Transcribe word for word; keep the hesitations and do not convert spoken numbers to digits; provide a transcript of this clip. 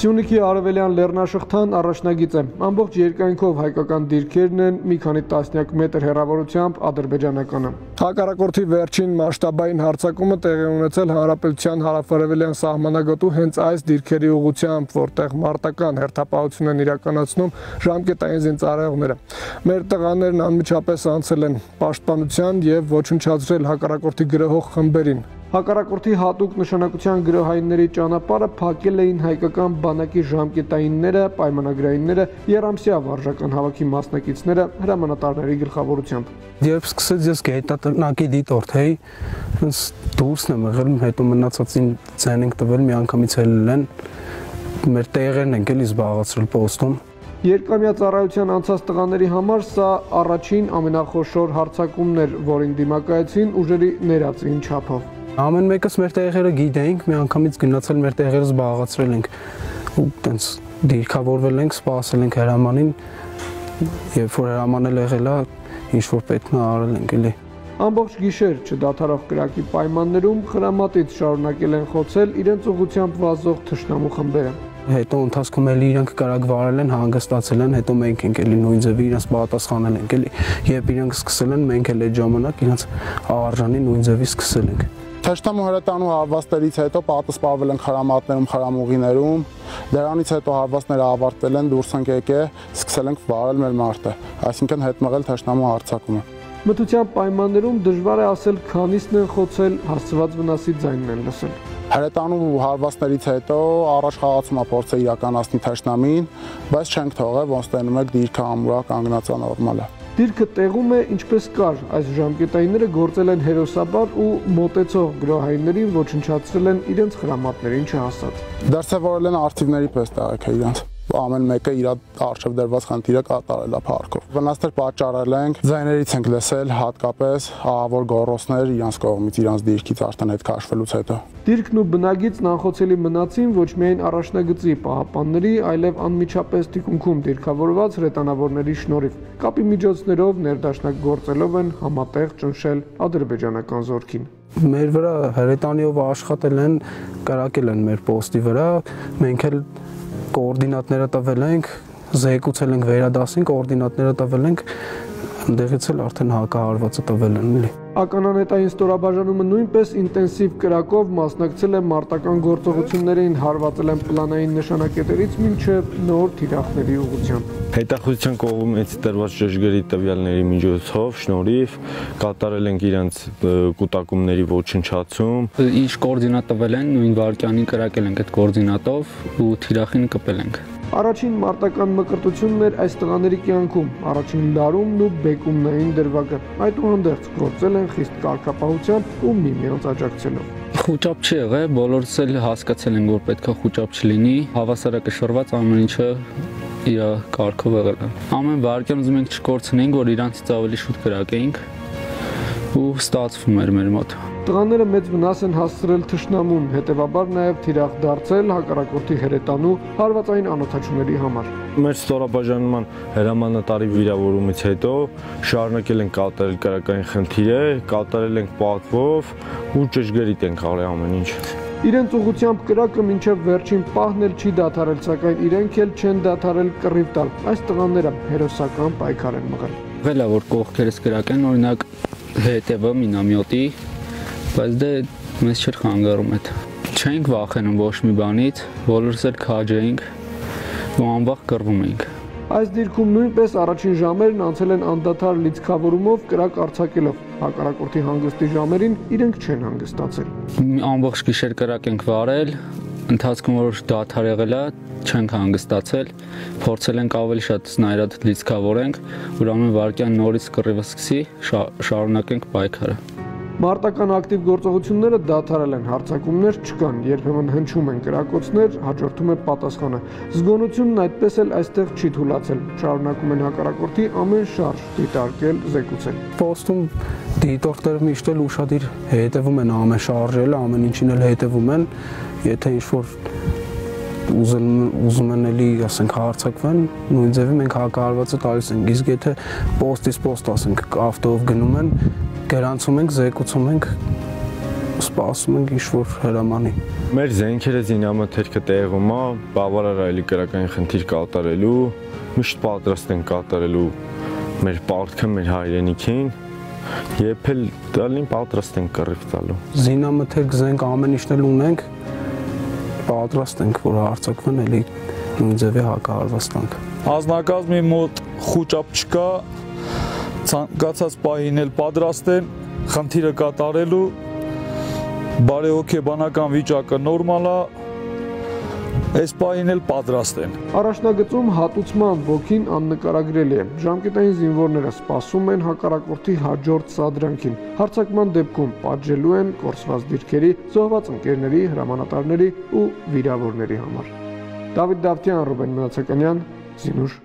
Սյունիքի Արևելյան լեռնաշղթան առաջնագիծ է, ամբողջ երկայնքով հայկական դիրքերն են, մի քանի տասնյակ մետր հեռավորությամբ ադրբեջանականը։ Հակառակորդի վերջին մասշտաբային հարձակումը տեղի ունեցել Հանրապետության հարավարևելյան սահմանագոտու հենց այս դիրքերի ուղղությամբ, որտեղ մարտական հերթապահություն են իրականացնում ժամկետային զինծառայողները։ Մեր տղաներն անմիջապես անցել են պաշտպանության և ոչնչացրել հակառակորդի գրոհող խմբերին։ Հակառակորդի հատուկ նշանակության գրոհայինների ճանապարհը փակել էին հայկական բանակի ժամկետայինները, պայմանագրայինները, երամսյա վարժական հավաքի մասնակիցները հրամանատարների գլխավորությամբ։ Երբ սկսեց ես գեյտատնակի դիտորդ, հեյ, ինձ դուրսն եմ եղել, հետո մնացածին ձայն ենք տվել, միանգամից հելել են, մեր տեղերն ենք էլի զբաղացրել պոստում։ Երկամյա ծառայության անցած տղաների համար սա առաջին ամենախոշոր հարձակումն էր, որին դիմակայեցին ուժերի ներածին չափով։ Ամեն մեկս մեր տեղերը գիտենք, մի անգամից գնացել մեր տեղերը զբաղացրել ենք, ու տենց դիրքավորվել ենք, սպասել ենք հրամանին, երբ որ հրամանել եղել է, ինչ որ պետք է արել ենք էլի։ Ամբողջ գիշեր չդադարող կրակի պայմաններում խրամատից շարունակել են խոցել իրենց ուղղությամբ վազող թշնամու խմբերը։ Հետո ընթացքում էլի իրենք կրակ վարել են, հանգստացել են, հետո մենք ենք էլի նույն ձևի իրենց պատասխանել ենք էլի, երբ իրենք սկսել են, մենք էլ այդ ժամանակ իրենց արժանի նույն ձևի սկսել ենք։ Թշնամու հրետանու հարվածներից հետո պատասխանվել են խրամատներում, խրամուղիներում, դրանից հետո հարվածները ավարտվել են, դուրս ենք եկել, սկսել ենք վարել մեր մարտը, այսինքն հետ մղել թշնամու հարձակումը։ Մթության պայմաններում դժվար է ասել, քանիսն են խոցել, հասցված վնասի ձայնն են լսել։ Հրետանու հարվածներից հետո առաջ խաղացումա փորձ է իրականացնի թշնամին, բայց չենք թողել, ոնց տենում եք դիրքը ամուրակ կանգնած է նորմալը։ Դիրքը տեղում է ինչպես կար, այս ժամկետայինները գործել են հերոսաբար ու մոտեցող գրոհայիններին ոչնչացրել են իրենց խրամատներին չհասած։ Դրսևորել են արխիվների պես տեղեքը իրենց, ամեն մեկը իր առջև դրված խնդիրը կատարել է փառքով։ Վնասներ պատճառել ենք, ձայներից ենք լսել, հատկապես ահավոր գոռոցներ իրենց կողմից, իրենց դիրքից արդեն հետ քաշվելուց հետո։ Դիրքն ու բնագիծն անխոցելի մնացին ոչ միայն առաջնագծի պահապանների, այլև անմիջապես թիկունքում դիրքավորված հրետանավորների շնորհիվ։ Կապի միջոցներով ներդաշնակ գործելով են համատեղ ճնշել ադրբեջանական զորքին։ Մեր վրա հրետանիով աշխատել են, կրակել են մեր պոստի վրա, մենք էլ կոորդինատները տվել ենք, զեկուցել ենք վերադասին, կոորդինատները տվել ենք, ընդեղից էլ արդեն հակահարվածը տվել են էլի։ Ականանետային ստորաբաժանումը նույնպես ինտենսիվ կրակով մասնակցել է մարտական գործողություններին, հարվածել են պլանային նշանակետերից մինչև նոր թիրախների ուղղությամբ։ Հետախուզության կողմից տրված ճշգրիտ տվյալների միջոցով շնորհիվ կատարել ենք իրենց կուտակումների ոչնչացում։ Ինչ կոորդինատ տվել են, նույն վայրկյանին կրակել ենք այդ կոորդինատով ու թիրախին կպել ենք։ Առաջին մարտական մկրտությունն էր այս տղաների կյանքում, առաջին լարումն ու բեկումնային դրվագը։ Այդուհանդերձ գործել են խիստ կարգապահությամբ ու միմյանց աջակցելով։ Խուճապ չի եղել, բոլորս էլ հասկացել ենք, որ պետք է խուճապ չլինի, հավասարակշռված ամեն ինչը իր կարգով եղել է։ Ամեն վարքյան ուզում ենք չկորցնենք, որ իրանից ավելի շուտ կրակեինք ու ստացվում էր մեր մոտ։ Տղաները մեծ վնաս են հասցրել թշնամուն, հետևաբար նաև թիրախ դարձել հակառակորդի հրետանու հարվածային անօթաչուների համար։ Մեր ստորաբաժանման հրամանատարի վիրավորումից հետո շարունակել ենք կատարել կրակային խնդիրը, կատարել ենք պատվով ու ճշգրիտ ենք արել ամեն ինչ։ Իրենց ուղղությամբ կրակը մինչև վերջին պահն էլ չի դադարել, սակայն իրենք էլ չեն դադարել կռիվ տալ։ Այս տղաները հերոսական պայքար են մղել։ Եղել է որ կողքերից կրակ են, օրինակ հետևը մինամյոտի, բայց դե մեզ չէր խանգարում այդ։ Չենք վախենում ոչ մի բանից, բոլորս էլ քաջ էինք ու անվախ կռվում էինք։ Այս դիրքում նույնպես առաջին ժամերն անցել են անդադար լիցքավորումով, կրակ արձակելով։ Հակառակորդի հանգստի ժամերին իրենք չեն հանգստացել։ Ամբողջ գիշեր կրակ ենք վարել, ընթացքում որ դադար եղել է, չենք հանգստացել, փորձել ենք ավելի շատ նայրատ լիցքավորենք, որ ամեն վարկյան նորից կռիվը սկսի, շարունակենք պայքարը։ Մարտական ակտիվ գործողությունները դադարել են, հարձակումներ չկան, երբեմն հնչում են կրակոցներ, հաջորդում է պատասխանը։ Զգոնությունն այդպես էլ այստեղ չի թուլացել, շարունակում են հակառակորդի ամեն շարժ դիտարկել, զեկուցել։ Պոստում դիտորդները միշտ էլ ուրախadir հետևում են ամեն շարժելը, ամեն ինչին էլ հետևում են, եթե ինչ-որ ուզում են էլի, ասենք, հարցակվեն, նույն ձևի մենք հակահարվածը տալիս ենք, իսկ եթե պոստից պոստ, ասենք, ավտոյով գնում են, գրանցում ենք, զեկուցում ենք, սպասում ենք ինչ-որ հրամանի։ Մեր զենքերը զինյամը թերքը տեղում է, բավարար այլի քրական խնդիր կատարելու, միշտ պատրաստ ենք կատարելու մեր պարտքը մեր հայրենիքին, երբ էլ դալին պատրաստ ենք կռիվ տալու։ Զինյամը թերք զենք ամեն ինչն էլ ունենք, պատրաստ ենք որ հարձակվեն էլի ձևի հակահարվածանք։ Անձնակազմի մոտ խոճապ չկա, ցանկացած պահին էլ պատրաստ են խնդիրը կատարելու, բարեհոգեբանական վիճակը նորմալ է, այս պահին էլ պատրաստ են։ Առաջնագծում հատուցման ոգին աննկարագրելի է, ժամկետային զինվորները սպասում են հակառակորդի հաջորդ սադրանքին, հարձակման դեպքում պատժելու են կորսված դիրքերի, զոհված ընկերների, հրամանատարների ու վիրավորների համար։ Դավիթ Դավթյան, Ռուբեն Մնացականյան, Զինուշ։